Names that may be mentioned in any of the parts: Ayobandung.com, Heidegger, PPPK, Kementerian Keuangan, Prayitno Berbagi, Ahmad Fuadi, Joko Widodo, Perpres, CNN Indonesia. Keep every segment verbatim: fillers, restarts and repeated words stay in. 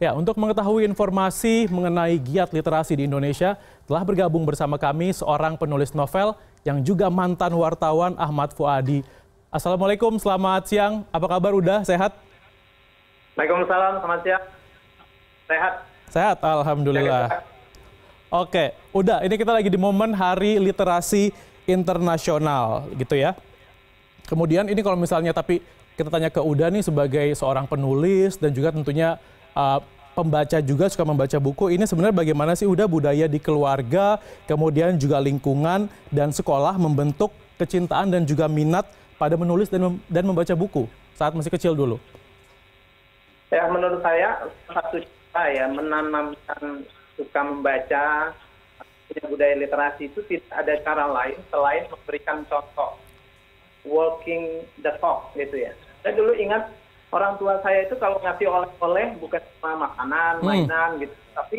Ya, untuk mengetahui informasi mengenai giat literasi di Indonesia, telah bergabung bersama kami seorang penulis novel yang juga mantan wartawan, Ahmad Fuadi. Assalamualaikum, selamat siang. Apa kabar, Uda? Sehat? Waalaikumsalam, selamat siang. Sehat? Sehat, alhamdulillah. Oke, Uda, ini kita lagi di momen Hari Literasi Internasional, gitu ya. Kemudian ini kalau misalnya, tapi kita tanya ke Uda nih sebagai seorang penulis dan juga tentunya uh, pembaca juga suka membaca buku. Ini sebenarnya bagaimana sih Uda budaya di keluarga, kemudian juga lingkungan dan sekolah membentuk kecintaan dan juga minat pada menulis dan, mem dan membaca buku saat masih kecil dulu? Ya, menurut saya satu cara ya menanamkan suka membaca budaya literasi itu tidak ada cara lain selain memberikan contoh walking the talk gitu ya. Saya dulu ingat orang tua saya itu kalau ngasih oleh-oleh bukan cuma makanan, mainan hmm. gitu, tapi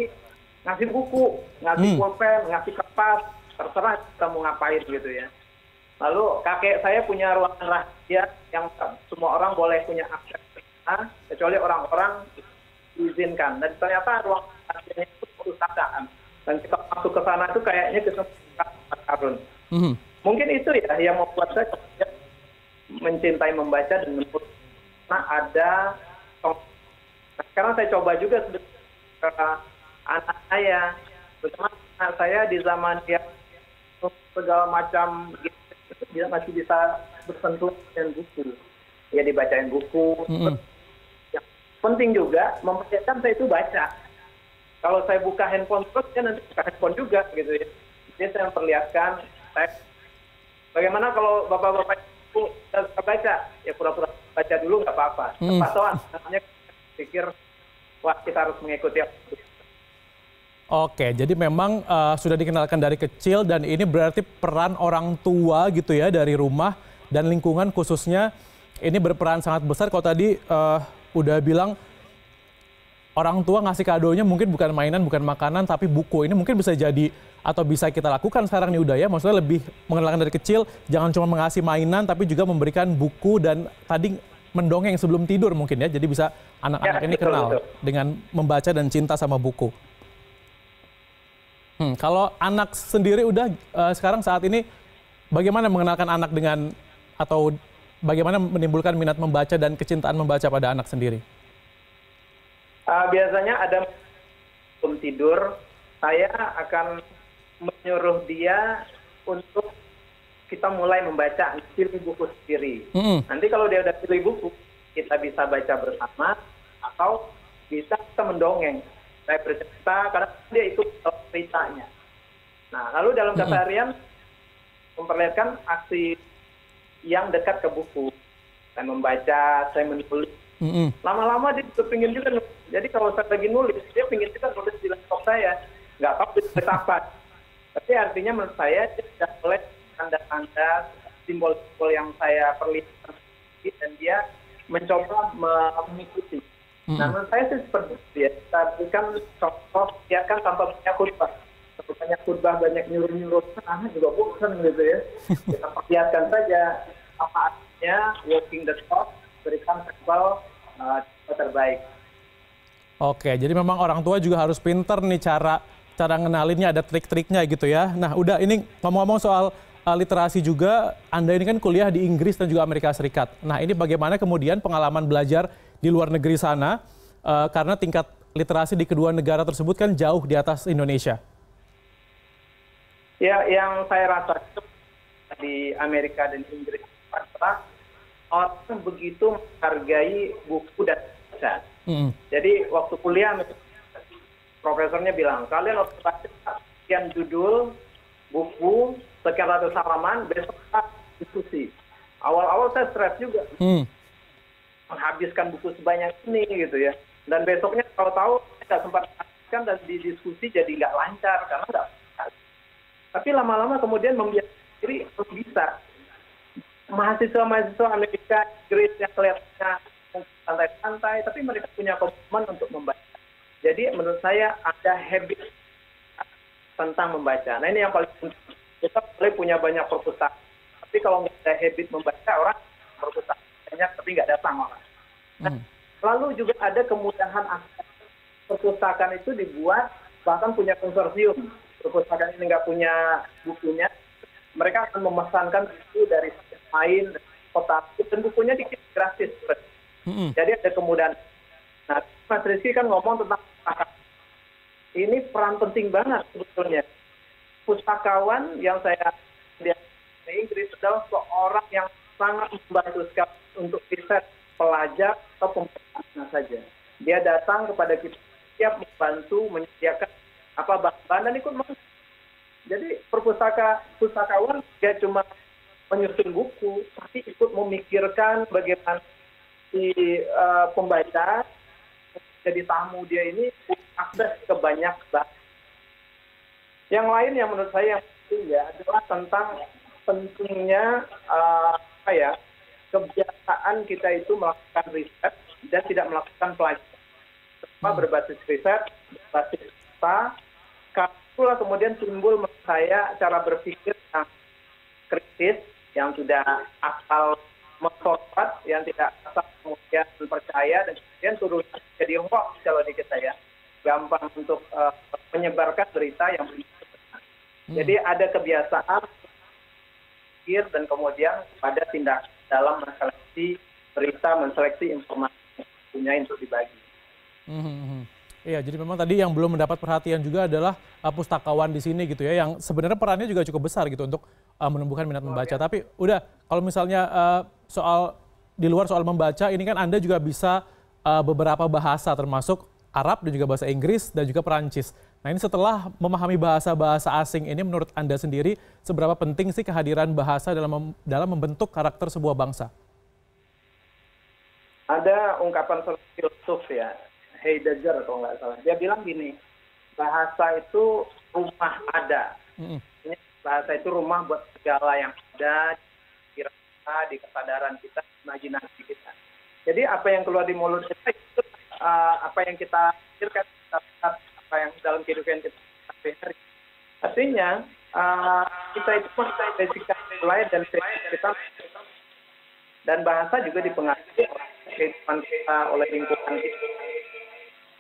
ngasih buku, ngasih hmm. pulpen, ngasih kertas, terserah kita mau ngapain gitu ya. Lalu kakek saya punya ruangan rahasia yang semua orang boleh punya akses kecuali orang-orang diizinkan. Dan ternyata ruang rahasianya itu perusahaan. Dan kita masuk ke sana itu kayaknya kita karun. Mm-hmm. Mungkin itu ya yang membuat saya mencintai membaca dan menulis. Nah, ada sekarang saya coba juga ke anak saya, terutama anak saya di zaman dia segala macam gitu, dia masih bisa bersentuh dengan buku. Ya dibacain buku. Mm-hmm. Yang penting juga memperlihatkan saya itu baca. Kalau saya buka handphone terus, ya nanti buka handphone juga, gitu ya. Jadi saya memperlihatkan teks. Bagaimana kalau bapak-bapak itu suka baca? Ya pura-pura baca dulu, nggak apa-apa. Hmm. Atau anaknya pikir, wah kita harus mengikuti. Oke, jadi memang uh, sudah dikenalkan dari kecil, dan ini berarti peran orang tua gitu ya, dari rumah dan lingkungan khususnya, ini berperan sangat besar. Kalau tadi uh, udah bilang, orang tua ngasih kadonya mungkin bukan mainan, bukan makanan, tapi buku. Ini mungkin bisa jadi atau bisa kita lakukan sekarang nih Uda ya. Maksudnya lebih mengenalkan dari kecil, jangan cuma mengasih mainan, tapi juga memberikan buku dan tadi mendongeng sebelum tidur mungkin ya. Jadi bisa anak-anak ya, ini betul, kenal betul. dengan membaca dan cinta sama buku. Hmm, kalau anak sendiri Uda uh, sekarang saat ini bagaimana mengenalkan anak dengan atau bagaimana menimbulkan minat membaca dan kecintaan membaca pada anak sendiri? Uh, biasanya ada sebelum tidur, saya akan menyuruh dia untuk kita mulai membaca, pilih buku sendiri. Mm-hmm. Nanti kalau dia udah pilih buku, kita bisa baca bersama atau bisa kita mendongeng. Saya bercerita karena dia ikut ceritanya. Nah, lalu dalam keseharian mm-hmm. memperlihatkan aksi yang dekat ke buku. Saya membaca, saya menulis. Mm-hmm. Lama-lama dia pengen juga nulis. Jadi kalau saya lagi nulis, dia pengen juga nulis di laptop saya. Nggak tahu bisa apa. Tapi artinya menurut saya, dia sudah boleh tanda-tanda, simbol-simbol yang saya perlihatkan. Dan dia mencoba mengikuti. Mm-hmm. Nah, menurut saya sih seperti itu ya. Tapi kan contoh, dia kan tanpa banyak khutbah. Tanpa banyak khutbah, banyak nyuruh-nyuruh. Nah, juga bosan gitu ya. Kita perlihatkan saja apa artinya, walking the talk, berikan simbol terbaik. Oke, jadi memang orang tua juga harus pinter nih cara cara ngenalinnya, ada trik-triknya gitu ya. Nah, udah ini ngomong-ngomong soal uh, literasi juga, Anda ini kan kuliah di Inggris dan juga Amerika Serikat. Nah, ini bagaimana kemudian pengalaman belajar di luar negeri sana uh, karena tingkat literasi di kedua negara tersebut kan jauh di atas Indonesia. Ya, yang saya rasa di Amerika dan Inggris rata-rata orang begitu menghargai buku dan baca. Mm. Jadi waktu kuliah, profesornya bilang, kalian harus baca sekian judul, buku, sekian ratus halaman, besok kita diskusi. Awal-awal saya stres juga, mm. menghabiskan buku sebanyak ini gitu ya. Dan besoknya kalau tahu tidak sempat menghabiskan dan di diskusi jadi nggak lancar karena nggak. Tapi lama-lama kemudian membiasakan diri harus bisa. Mahasiswa-mahasiswa Amerika, Inggris yang kelihatannya santai-santai, tapi mereka punya komitmen untuk membaca. Jadi menurut saya ada habit tentang membaca. Nah ini yang paling penting. Kita boleh punya banyak perpustakaan, tapi kalau nggak ada habit membaca, orang perpustakaan banyak tapi nggak datang orang. Nah, hmm. lalu juga ada kemudahan akses. perpustakaan itu dibuat, bahkan punya konsorsium. Perpustakaan ini nggak punya bukunya, mereka akan memesankan buku dari lain kota, dan bukunya dikit gratis. Mm-hmm. Jadi ada kemudahan. Nah, Mas Rizky kan ngomong tentang perpustakaan. Ini peran penting banget sebetulnya. Pustakawan yang saya lihat di Inggris adalah seorang yang sangat membantu sekali untuk riset pelajar atau pembaca saja. Dia datang kepada kita, siap membantu menyediakan apa bahan dan ikut masuk. Jadi perpustaka pustakawan tidak cuma menyusun buku, tapi ikut memikirkan bagaimana si uh, pembaca jadi tamu dia ini akses ke banyak bahan. Yang lain yang menurut saya yang penting ya adalah tentang pentingnya uh, apa ya kebiasaan kita itu melakukan riset dan tidak melakukan pelajaran. Semua berbasis riset, berbasis data, karena kemudian timbul menurut saya cara berpikir yang kritis, yang tidak asal mensorot, yang tidak asal kemudian percaya, dan kemudian turun jadi hoax kalau dikit saya. Gampang untuk uh, menyebarkan berita yang hmm. Jadi ada kebiasaan pikir dan kemudian pada tindak dalam menseleksi berita, menseleksi informasi yang punya untuk dibagi. Hmm. Iya, jadi memang tadi yang belum mendapat perhatian juga adalah uh, pustakawan di sini gitu ya, yang sebenarnya perannya juga cukup besar gitu untuk uh, menumbuhkan minat oh, membaca. Ya. Tapi udah, kalau misalnya uh, soal di luar soal membaca, ini kan Anda juga bisa uh, beberapa bahasa termasuk Arab dan juga bahasa Inggris dan juga Perancis. Nah ini setelah memahami bahasa-bahasa asing ini menurut Anda sendiri seberapa penting sih kehadiran bahasa dalam mem dalam membentuk karakter sebuah bangsa? Ada ungkapan filsuf ya, Heidegger kalau nggak salah. Dia bilang gini, bahasa itu rumah ada. Mm-hmm. Ini bahasa itu rumah buat segala yang ada di kita, di kesadaran kita, imajinasi kita. Jadi apa yang keluar di mulut kita itu Uh, apa yang kita pikirkan, apa yang dalam kehidupan kita sehari-hari. Artinya, uh, kita itu mengidentifikasi budaya dan kita, dan bahasa juga dipengaruhi oleh kehidupan kita, oleh lingkungan kita,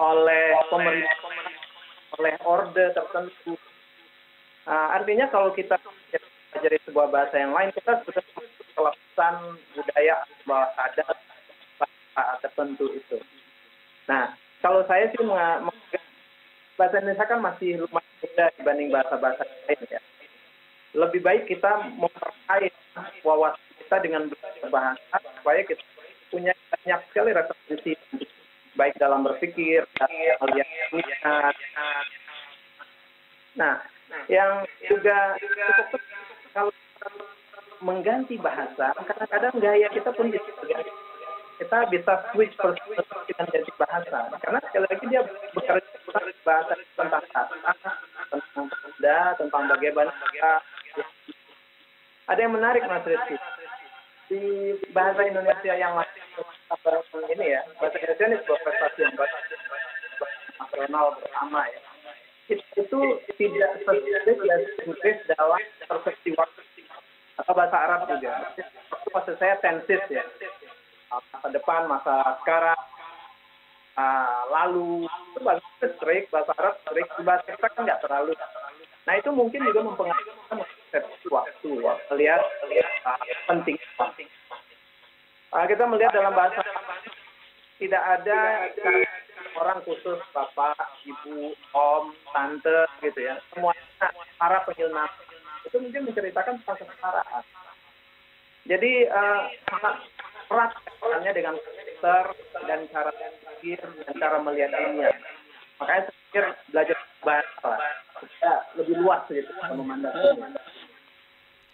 oleh pemerintah, oleh orde tertentu. Uh, artinya kalau kita pelajari sebuah bahasa yang lain, kita sudah kelepasan budaya bahwa ada bahasa tertentu itu. Nah, kalau saya sih menganggap bahasa Indonesia kan masih lumayan muda dibanding bahasa-bahasa lain ya. Lebih baik kita memperkaya wawasan kita dengan bahasa supaya kita punya banyak sekali referensi baik dalam berpikir, dalam melihat. Nah, yang juga cukup kalau mengganti bahasa, kadang-kadang gaya kita pun bisa berganti. Kita bisa switch perspektif dari bahasa, karena sekali lagi dia bekerja tentang bahasa, tentang kata, tentang benda, tentang bagaimana. Ada yang menarik Mas Rizky, di bahasa Indonesia yang masih ini ya, bahasa Indonesia ini sebuah prestasi yang nasional bersama ya. Itu tidak spesifik dan spesifik dalam persepsi waktu atau bahasa Arab juga. Maksud saya tenses ya. Masa depan, masa sekarang, uh, lalu, itu bahasa strik, bahasa Arab strik, bahasa kita kan nggak terlalu. Nah itu mungkin juga mempengaruhi konsepsi waktu, melihat uh, penting. Uh, kita melihat dalam bahasa tidak ada orang khusus bapak, ibu, om, tante, gitu ya. Semuanya para penjelma itu mungkin menceritakan tentang kesetaraan. Jadi uh, erat hanya dengan karakter dan cara berpikir dan cara melihat dunia. Makanya saya pikir belajar bahasa ya, lebih luas gitu memandang.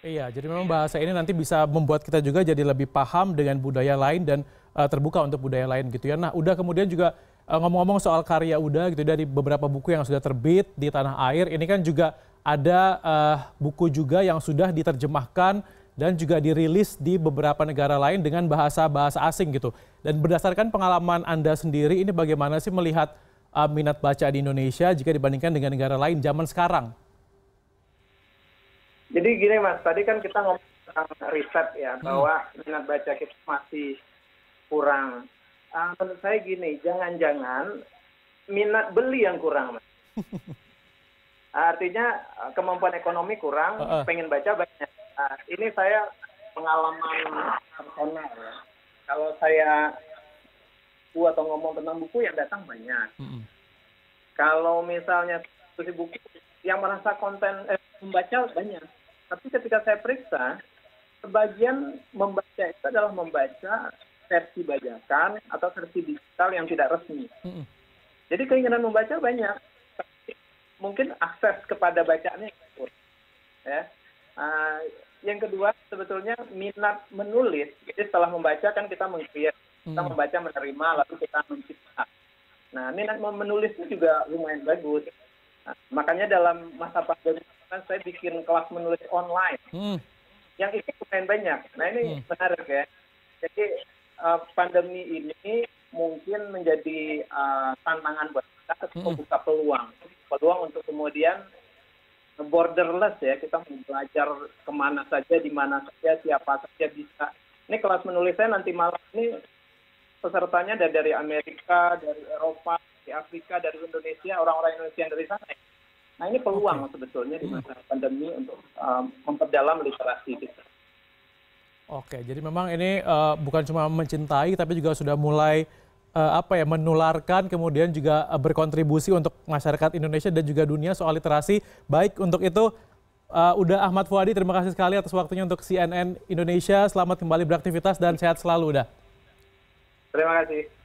Iya, jadi memang bahasa ini nanti bisa membuat kita juga jadi lebih paham dengan budaya lain dan uh, terbuka untuk budaya lain gitu ya. Nah, udah kemudian juga ngomong-ngomong uh, soal karya udah gitu dari beberapa buku yang sudah terbit di tanah air, ini kan juga ada uh, buku juga yang sudah diterjemahkan dan juga dirilis di beberapa negara lain dengan bahasa-bahasa asing gitu. Dan berdasarkan pengalaman Anda sendiri, ini bagaimana sih melihat uh, minat baca di Indonesia jika dibandingkan dengan negara lain zaman sekarang? Jadi gini Mas, tadi kan kita ngomong tentang riset ya, bahwa hmm. minat baca kita masih kurang. Uh, menurut saya gini, jangan-jangan minat beli yang kurang, Mas. Artinya kemampuan ekonomi kurang, uh -uh. pengen baca banyak. Nah, ini saya pengalaman personal ya. Kalau saya buku atau ngomong tentang buku yang datang banyak. Mm -hmm. Kalau misalnya tulis buku yang merasa konten eh, membaca banyak. Tapi ketika saya periksa, sebagian membaca itu adalah membaca versi bajakan atau versi digital yang tidak resmi. Mm -hmm. Jadi keinginan membaca banyak. Mungkin akses kepada bacaannya kurang, ya. Uh, yang kedua sebetulnya minat menulis. Jadi setelah membaca kan kita meng-create, kita hmm. membaca, menerima, lalu kita mencipta. Nah, minat menulis itu juga lumayan bagus. Nah, makanya dalam masa pandemi kan saya bikin kelas menulis online, hmm. yang itu lumayan banyak. Nah, ini hmm. menarik ya. Jadi uh, pandemi ini mungkin menjadi uh, tantangan buat kita untuk membuka peluang. peluang untuk kemudian borderless ya, kita belajar kemana saja, di mana saja, siapa saja bisa. Ini kelas menulis saya nanti malam ini pesertanya dari, dari Amerika, dari Eropa, dari Afrika, dari Indonesia, orang-orang Indonesia yang dari sana. Nah ini peluang sebetulnya di masa pandemi untuk um, memperdalam literasi kita. Oke, jadi memang ini uh, bukan cuma mencintai, tapi juga sudah mulai apa ya, menularkan, kemudian juga berkontribusi untuk masyarakat Indonesia dan juga dunia soal literasi. Baik, untuk itu uh, udah Ahmad Fuadi, terima kasih sekali atas waktunya untuk C N N Indonesia. Selamat kembali beraktivitas dan sehat selalu, udah. Terima kasih.